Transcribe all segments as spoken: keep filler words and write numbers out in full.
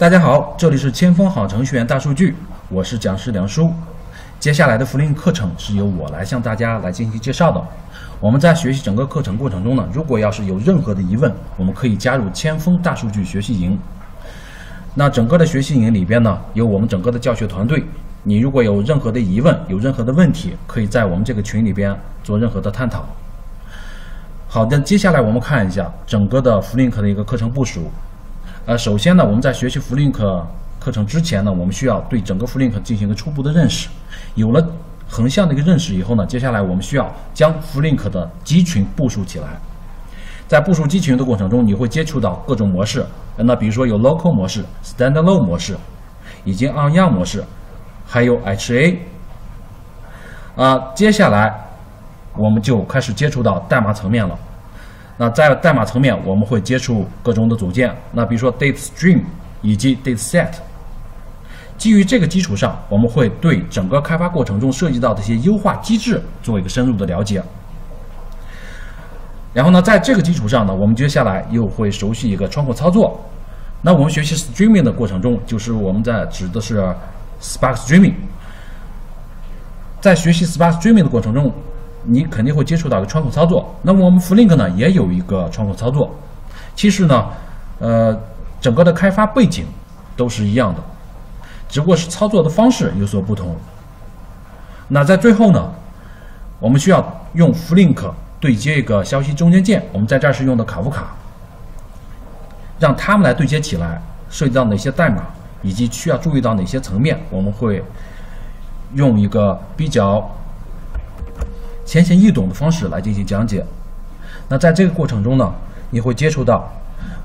大家好，这里是千锋好程序员大数据，我是讲师梁叔。接下来的 Flink 课程是由我来向大家来进行介绍的。我们在学习整个课程过程中呢，如果要是有任何的疑问，我们可以加入千锋大数据学习营。那整个的学习营里边呢，有我们整个的教学团队。你如果有任何的疑问，有任何的问题，可以在我们这个群里边做任何的探讨。好的，接下来我们看一下整个的 Flink 的一个课程部署。呃，首先呢，我们在学习 Flink 课程之前呢，我们需要对整个 Flink 进行一个初步的认识。有了横向的一个认识以后呢，接下来我们需要将 Flink 的集群部署起来。在部署集群的过程中，你会接触到各种模式。那比如说有 local 模式、standalone 模式，以及 on young 模式，还有 H A。啊、呃，接下来我们就开始接触到代码层面了。那在代码层面，我们会接触各种的组件，那比如说 Data Stream 以及 Data Set。基于这个基础上，我们会对整个开发过程中涉及到的一些优化机制做一个深入的了解。然后呢，在这个基础上呢，我们接下来又会熟悉一个窗口操作。那我们学习 Streaming 的过程中，就是我们在指的是 Spark Streaming。在学习 Spark Streaming 的过程中，你肯定会接触到一个窗口操作，那么我们 Flink 呢也有一个窗口操作。其实呢，呃，整个的开发背景都是一样的，只不过是操作的方式有所不同。那在最后呢，我们需要用 Flink 对接一个消息中间件，我们在这儿是用的卡夫卡，让他们来对接起来，涉及到哪些代码，以及需要注意到哪些层面，我们会用一个比较浅显易懂的方式来进行讲解。那在这个过程中呢，你会接触到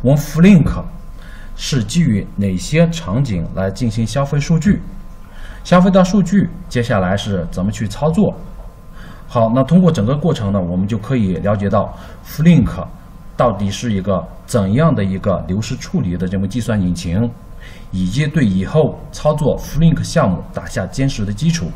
我们 Flink 是基于哪些场景来进行消费数据，消费到数据接下来是怎么去操作。好，那通过整个过程呢，我们就可以了解到 Flink 到底是一个怎样的一个流失处理的这么计算引擎，以及对以后操作 Flink 项目打下坚实的基础。